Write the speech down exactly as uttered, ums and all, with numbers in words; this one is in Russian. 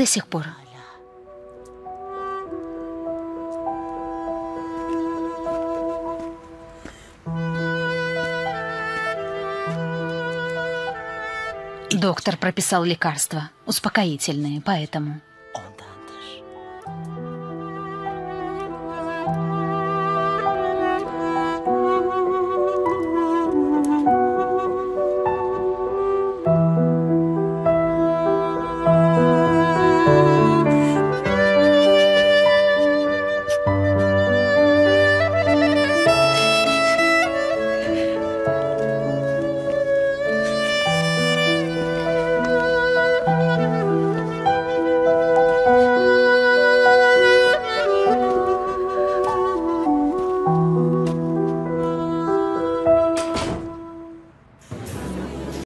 до сих пор. Доктор прописал лекарства, успокоительные, поэтому...